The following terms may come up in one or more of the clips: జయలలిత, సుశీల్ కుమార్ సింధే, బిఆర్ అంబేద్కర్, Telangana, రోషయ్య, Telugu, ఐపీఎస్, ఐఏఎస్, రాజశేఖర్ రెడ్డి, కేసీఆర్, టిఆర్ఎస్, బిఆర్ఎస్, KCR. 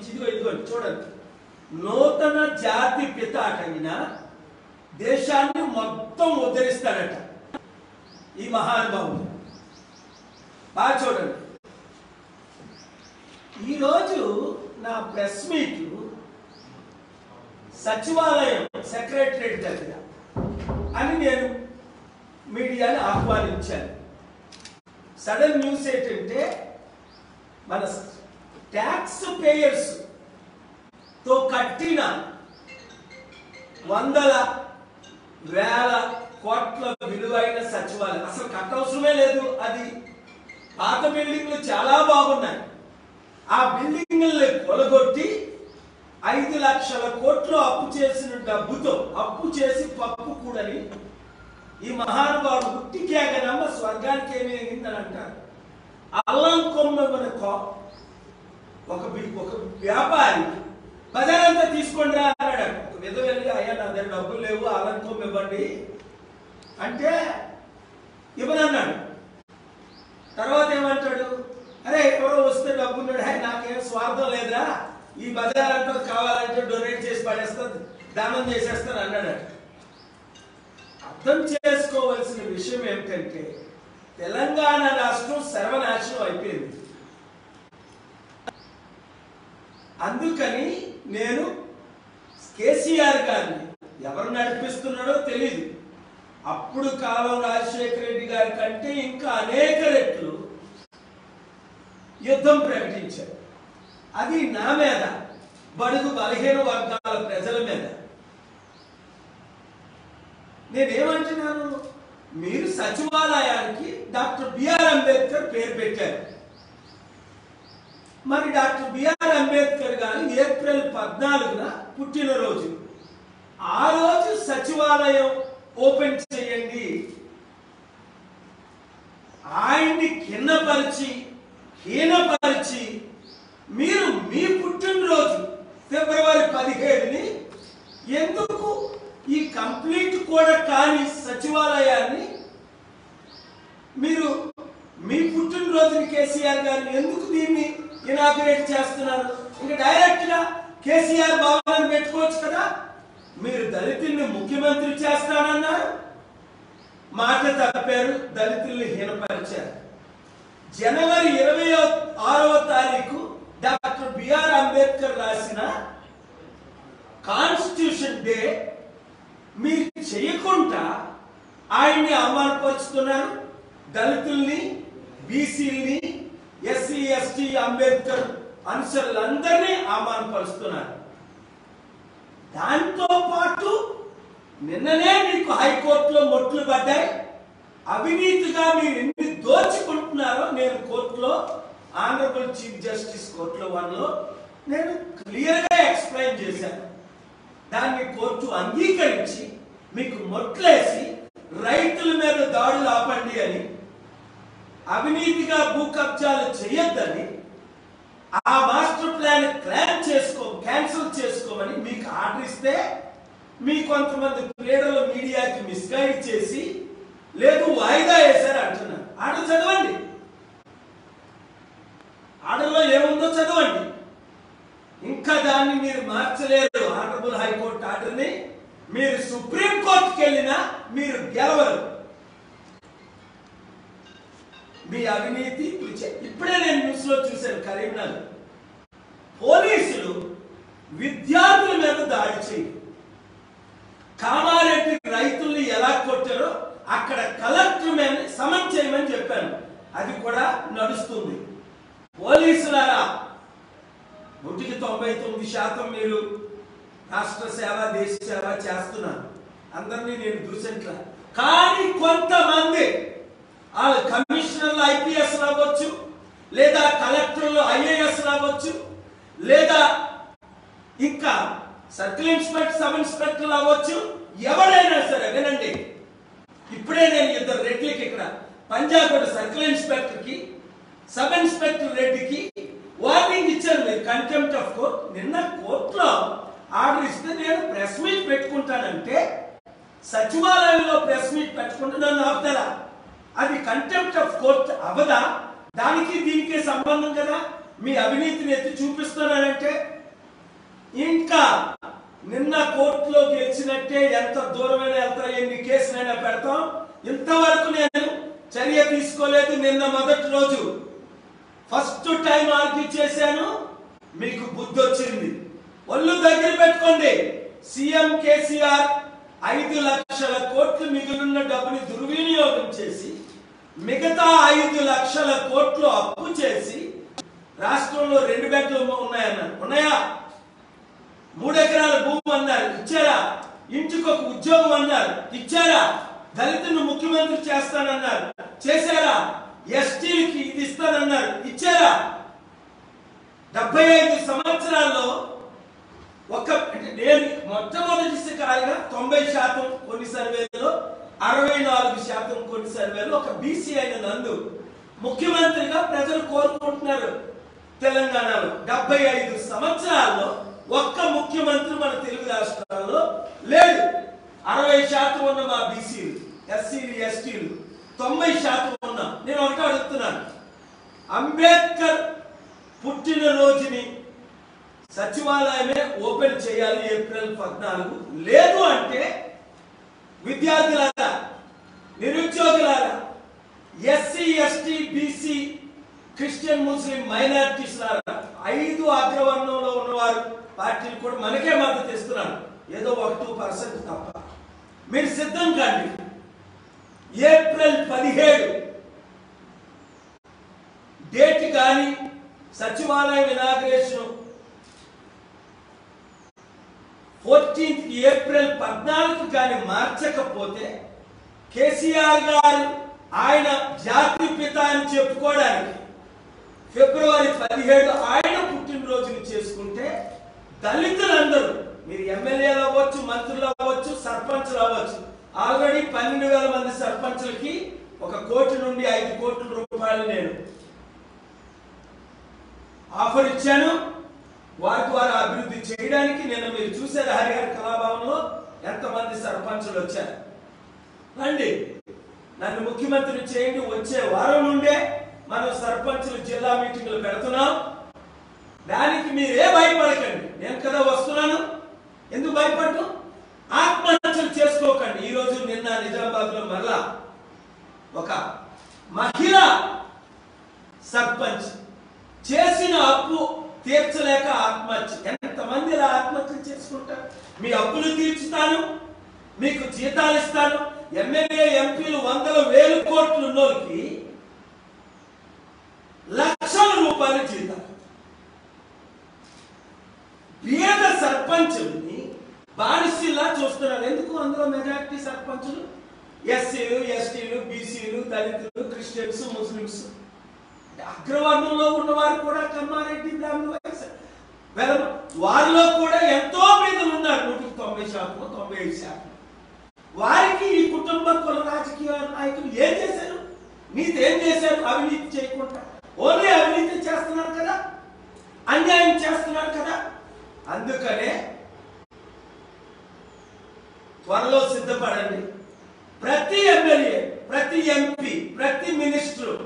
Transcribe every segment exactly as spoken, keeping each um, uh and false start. ఇదిగో ఇదిగో చూడండి నూతన జాతి పిత అటగిన దేశాన్ని మొత్తం ఉద్ధరిస్తారట ఈ మహానుభావుడు బాగా చూడండి ఈ రోజు నా ప్రెస్ మీట్ సచివాలయం సెక్రటరేట్ దగ్గర అని నేను మీడియాని ఆహ్వానించాను సడన్ న్యూస్ ఏంటంటే మన टैक्स पेयर्स तो कट्टिन वंदल वेल कोट्ल विलुवैन सचिवालय असलु कट्टवसरमे लेदु अदि पात बिल्डिंग्लु चाला बागुन्नायि आ बिल्डिंग्लनु कोलगొట్టి ఐదు లక్షల కోట్ల అప్పు చేసిన డబ్బుతో అప్పు చేసి పప్పు కూడని ఈ మహానుభావుడు గుట్టికేగనమ్మ స్వర్గానికి ఏమేగిందని అంటారు అల్లం కొమ్మన కో व्यापारी बजारा विधवेल अय्या ना दिन डबूल आलंकमें अंत इवन तरवा अरे एवरो वस्ते डबूना नाकेम स्वार्थम लेदरा बजारा कावाले डोनेट पड़े दान अर्थम चुस्वल विषय राष्ट्र सर्वनाशनम अ అందుకని నేను కేసీఆర్ గారిని ఎవరు నడిపిస్తున్నారో తెలియదు అప్పుడు కాలం రాజశేఖర్ రెడ్డి గారి కంటే ఇంకా అనేక రెట్లు యుద్ధం ప్రకటించారు అది నా మీద బడుగు బలహీన వర్గాల ప్రజల మీద నేను ఏమంటున్నాను మీరు సచివాలయానికి డాక్టర్ బిఆర్ అంబేద్కర్ పేరు పెట్టారు మరి డాక్టర్ బిఆర్ అంబేద్కర్ గారి ఏప్రిల్ పద్నాలుగున పుట్టిన రోజు ఆ రోజు సచివాలయం ఓపెన్ చేయండి ఆయన్ని కిన్నపరిచి హీనపరిచి మీరు మీ పుట్టిన రోజు ఫిబ్రవరి పదిహేడుని ఎందుకు ఈ కంప్లీట్ కూడా కాని సచివాలయాన్ని మీరు మీ పుట్టిన రోజున కేసీఆర్ గారిని ఎందుకు దీన్ని इनाग्रेट इंक डैरक्ट केसीआर भवन कदा दलित मुख्यमंत्री तपार दलित हीनपरचार जनवरी इरवे आरव तारीख doctor BR Ambedkar रासिना constitution day चेयकुंटा आयन्नि अवमानपरुस्तुन्नारु दलितुल्नि बीसील्नि एससी एसटी अंबेडकर అనుచరులందర్నీ అవమానపరుస్తున్నారు దాంతో పాటు నిన్ననే మీకు హైకోర్టులో మొట్లు పడ్డాయి అవినీతిగా మీరు ఎన్ని దోచుకుంటున్నారో నేను కోర్టులో ఆనరబుల్ చీఫ్ జస్టిస్ కోర్టులో వన్లో నేను క్లియర్ గా ఎక్స్‌ప్లెయిన్ చేశాను దాన్ని కోర్టు అంగీకరించి మీకు మొట్లేసి రైతుల మీద దాడులు ఆపండి అని अविनीति का भू कब्जा चयद्दी मास्टर प्लान क्लासो कैंसल आर्डर क्रीडल मीडिया की मिस्गैडी वायदा वैसे आर्डर चलवी आर्डर एमुंदो चलवी इंका दाने मार्चले honourable high court order supreme court के गेलवर మీ అవినీతి ఇప్పుడే నేను న్యూస్ లో చూశాను కరీంనగర్ పోలీసులు విద్యార్థుల మీద దాడి చేశారు కామారెడ్డి రైతుల్ని ఎలా కొట్టారో అక్కడ కలెక్టర్ మేని సమన్ చేయమని చెప్పాను అది కూడా నడుస్తుంది పోలీసులారా బుట్టికి తొంభై తొమ్మిది శాతం మీరు రాష్ట్ర సేవ దేశ సేవ చేస్తున్నారు అందర్నీ నేను దూషించట్లా కానీ కొంతమంది కమిషనర్లు ఐపీఎస్ రావచ్చు లేదా కలెక్టర్లు ఐఏఎస్ రావచ్చు లేదా ఇంకా సర్కిల్ ఇన్స్పెక్టర్ సబ్ ఇన్స్పెక్టర్ రావచ్చు ఎవరైనా సరే వినండి ఇప్పుడే నేను ఇద్దరు రెడ్డికి ఇక్కడ పంజాబ్ సర్కిల్ ఇన్స్పెక్టర్ కి సబ్ ఇన్స్పెక్టర్ రెడ్డికి వార్నింగ్ ఇచ్చారు నేను కంటెంప్ట్ ఆఫ్ కోర్ట్ నిన్న కోర్టులో ఆర్డర్ ఇస్తే నేను ప్రెస్ మీట్ పెట్టుకుంటానంటే సచివాలయంలో ప్రెస్ మీట్ పెట్టుకుంటున్నాను ఆప్తలా अभी कंटेंप्ट ऑफ कोर्ट अवदा दानिकी दीनिकी संबंधं कदा मी अविनीतिनि चूपिस्तुन्नारंटे ఇంకా నిన్న కోర్టులో గెలిచినట్టే ఎంత దూరమైనా వెళ్తాం, ఎన్ని కేసులైనా పెడతాం. ఇంతవరకు నేను చర్య తీసుకోలేదు. నిన్న మొదటి రోజు ఫస్ట్ టైం ఆర్గ్యూ చేశాను. మీకు బుద్ధి వచ్చింది, ఒళ్ళు దగ్గర పెట్టుకోండి. సీఎం కేసీఆర్ ఐదు లక్షల కోట్లు మిగిలిన డబ్బుని దుర్వినియోగం చేసి మిగతా ఐదు లక్షల కోట్లు అప్పు చేసి రాష్ట్రంలో రెండు బెడ్రూమ్ ఉన్నాయన్నారు. ఉన్నాయా? మూడెకరాల భూమి అన్నారు, ఇచ్చారా? ఇంటికి ఒక ఉద్యోగం అన్నారు, ఇచ్చారా? దళితులను ముఖ్యమంత్రి చేస్తానన్నారు, చేశారా? ఎస్టీలకి ఇది ఇస్తానన్నారు, ఇచ్చారా? డెబ్బై ఐదు సంవత్సరాల్లో ఒక నేను మొట్టమొదటిసారిగా తొంభై శాతం కొన్ని సర్వేలో, అరవై నాలుగు శాతం కొన్ని సర్వేలో ఒక బీసీ అయిన నందు ముఖ్యమంత్రిగా ప్రజలు కోరుకుంటున్నారు. తెలంగాణలో డెబ్బై ఐదు సంవత్సరాల్లో ఒక్క ముఖ్యమంత్రి మన తెలుగు రాష్ట్రాల్లో లేడు. అరవై శాతం ఉన్న మా బీసీలు, ఎస్సీలు, ఎస్టీలు తొంభై శాతం ఉన్న నేను ఒకటి అడుగుతున్నాను, అంబేద్కర్ పుట్టినరోజుని సచివాలయమే ఓపెన్ చేయాలి ఏప్రిల్ పద్నాలుగు. లేదు అంటే విద్యార్థులారా, నిరుద్యోగులారా, ఎస్సీ, ఎస్టీ, బీసీ, క్రిస్టియన్, ముస్లిం మైనారిటీస్ లారా, ఐదు అగ్రవర్ణంలో ఉన్నవారు పార్టీలు కూడా మనకే మద్దతు ఇస్తున్నారు, ఏదో ఒక టూ పర్సెంట్ తప్ప. మీరు సిద్ధం కాండి. ఏప్రిల్ పదిహేడు డేట్ కానీ సచివాలయం ఇనాగ్రేషన్ ఫోర్టీన్త్ ఏప్రిల్ పద్నాలుగు కానీ మార్చకపోతే కేసీఆర్ గారు ఆయన జాతి పిత అని చెప్పుకోవడానికి ఫిబ్రవరి పదిహేడు ఆయన పుట్టినరోజుని చేసుకుంటే దళితులందరూ, మీరు ఎమ్మెల్యేలు అవ్వచ్చు, మంత్రులు అవ్వచ్చు, సర్పంచులు అవ్వచ్చు, ఆల్రెడీ పన్నెండు వేల మంది సర్పంచులకి ఒక కోటి నుండి ఐదు కోట్ల రూపాయలు నేను ఆఫర్ ఇచ్చాను. వారికి వారు అభివృద్ధి చేయడానికి నిన్న మీరు చూశారు హరిహర కళాభవన్లో ఎంతమంది సర్పంచులు వచ్చారు. రండి, నన్ను ముఖ్యమంత్రి చేయండి. వచ్చే వారం నుండే మనం సర్పంచులు జిల్లా మీటింగ్లు పెడుతున్నాం. దానికి మీరే భయపడకండి, నేను కదా వస్తున్నాను, ఎందుకు భయపడ్డు? ఆత్మహత్యలు చేసుకోకండి. ఈరోజు నిన్న నిజామాబాద్లో మరలా ఒక మహిళ సర్పంచ్ చేసిన అప్పు తీర్చలేక ఆత్మహత్య. ఎంతమంది ఇలా ఆత్మహత్యలు చేసుకుంటారు? మీ అప్పులు తీర్చుతాను, మీకు జీతాలు ఇస్తాను. ఎమ్మెల్యే, ఎంపీలు వందల వేల కోట్లు ఉన్నోళ్ళకి లక్షల రూపాయలు జీతాలు. పేద సర్పంచుల్ని బానిసలా చూస్తున్నారు. ఎందుకు? అందులో మెజారిటీ సర్పంచులు ఎస్సీలు, ఎస్టీలు, బీసీలు, దళితులు, క్రిస్టియన్స్, ముస్లిమ్స్, అగ్రవర్ణంలో ఉన్నవారు కూడా, కమ్మారెడ్డి, బ్రాహ్మణ, వారిలో కూడా ఎంతో మంది ఉన్నారు. నూటికి తొంభై శాతం, తొంభై ఐదు శాతం వారికి ఈ కుటుంబ కుల రాజకీయ నాయకులు ఏం చేశారు? నీతి ఏం చేశారు? అవినీతి చేయకుండా. ఓన్లీ అవినీతి చేస్తున్నారు కదా, అన్యాయం చేస్తున్నారు కదా. అందుకనే త్వరలో సిద్ధపడండి. ప్రతి ఎమ్మెల్యే, ప్రతి ఎంపీ, ప్రతి మినిస్టరు,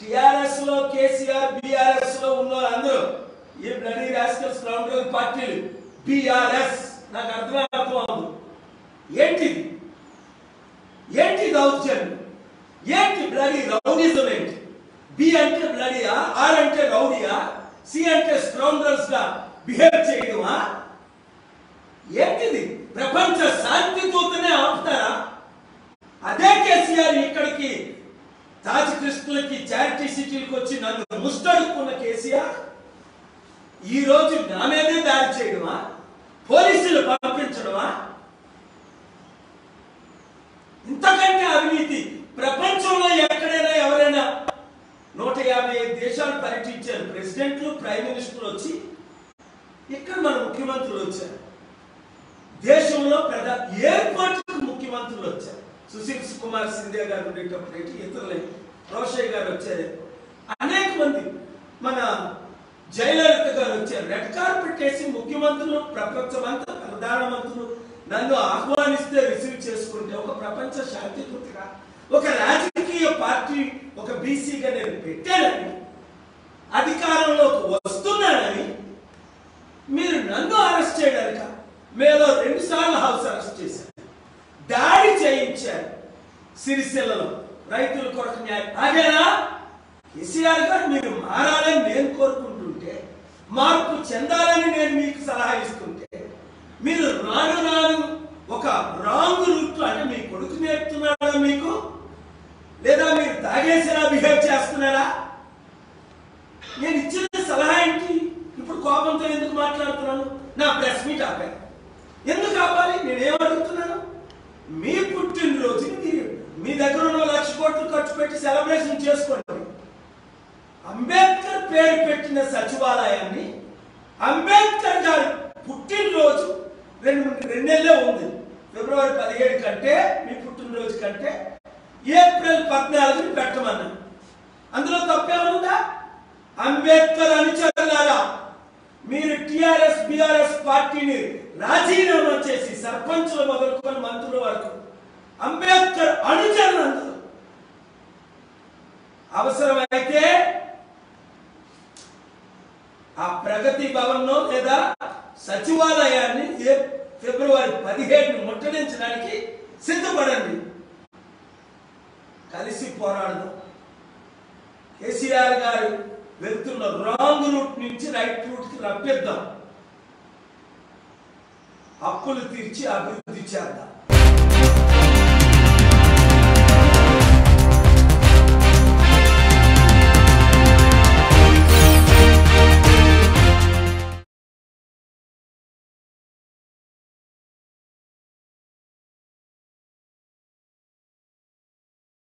టిఆర్ఎస్ లో కేసీఆర్, బిఆర్ఎస్ లో ఉన్న అందరూ ఈ బ్లడీ రాస్కల్స్ కౌంటర్ పార్టీలు, బిఆర్ఎస్ నాకు అర్థం అవుతుంది. ఏంటిది? ఏంటి దౌర్జన్యం? ఏంటి బ్లడీ రౌడీజం? ఏంటి? బి అంటే బ్లడీయా, ఆర్ అంటే రౌడీయా, సి అంటే స్కౌండ్రల్స్ గా బిహేవ్ చేయడమా? ఏంటిది? ప్రపంచ శాంతి దూతనే ఆపుతారా? అదే కేసీఆర్ ఇక్కడికి తాజ్ క్రిస్టులకి, చారిటీ సిటీలకు వచ్చి నన్ను ముస్తడుకున్న కేసీఆర్ ఈ రోజు నా మీదే దాడి చేయడమా? పోలీసులు పంపించడమా? ఇంతకంటే అవినీతి ప్రపంచంలో ఎక్కడైనా ఎవరైనా? నూట యాభై ఐదు దేశాలు పర్యటించారు ప్రెసిడెంట్లు, ప్రైమ్ మినిస్టర్లు వచ్చి, ఇక్కడ మన ముఖ్యమంత్రులు వచ్చారు. దేశంలో ప్రధాన ఎయిర్పోర్ట్ ముఖ్యమంత్రులు వచ్చారు. సుశీల్ కుమార్ సింధే గారు ఉండేటప్పుడు, ఇతరులే రోషయ్య గారు వచ్చారు, అనేక మంది మన జయలలిత గారు వచ్చారు. రెడ్ కార్పెట్ వేసి ముఖ్యమంత్రులు, ప్రపంచమంతా ప్రధానమంత్రులు నన్ను ఆహ్వానిస్తే రిసీవ్ చేసుకుంటే ఒక ప్రపంచ శాంతి దూతగా, ఒక రాజకీయ పార్టీ, ఒక బీసీగా నేను పెట్టానని, అధికారంలోకి వస్తున్నానని మార్పు చెందాలని నేను మీకు సలహా ఇస్తుంటే మీరు రాను రాను ఒక రాంగ్ రూట్ అంటే మీ కొడుకు నేర్పుతున్నారా మీకు, లేదా మీరు తాగేసేలా బిహేవ్ చేస్తున్నారా? నేను ఇచ్చిన సలహా ఏంటి? ఇప్పుడు కోపంతో ఎందుకు మాట్లాడుతున్నాను? నా ప్రెస్ మీట్ ఆపాను ఎందుకు ఆపాలి? నేనేమడుగుతున్నాను, మీ పుట్టినరోజు మీరు మీ దగ్గర ఉన్న లక్ష కోట్లు ఖర్చు పెట్టి సెలబ్రేషన్ చేసుకోండి. అంబేద్కర్ పేరు పెట్టిన సచివాలయాన్ని అంబేద్కర్ గారు పుట్టినరోజు రెండు రెండేళ్ళే ఉంది, ఫిబ్రవరి పదిహేడు కంటే మీ పుట్టినరోజు కంటే ఏప్రిల్ పద్నాలుగుని పెట్టమన్నా, అందులో తప్పేమనుందా? అంబేద్కర్ అనుచరులారా, మీరు టిఆర్ఎస్ బిఆర్ఎస్ పార్టీని రాజీనామా చేసి సర్పంచులు మొదలుకొని మంత్రుల వరకు అంబేద్కర్ అనుచరులు అందరూ, అవసరమైతే ఆ ప్రగతి భవన్ లేదా సచివాలయాన్ని ఫిబ్రవరి పదిహేడును ముట్టడించడానికి సిద్ధపడండి. కలిసి పోరాడదాం. కేసీఆర్ గారు వెళ్తున్న రాంగ్ రూట్ నుంచి రైట్ రూట్ కి రప్పిద్దాం. అప్పులు తీర్చి అభివృద్ధి చేద్దాం.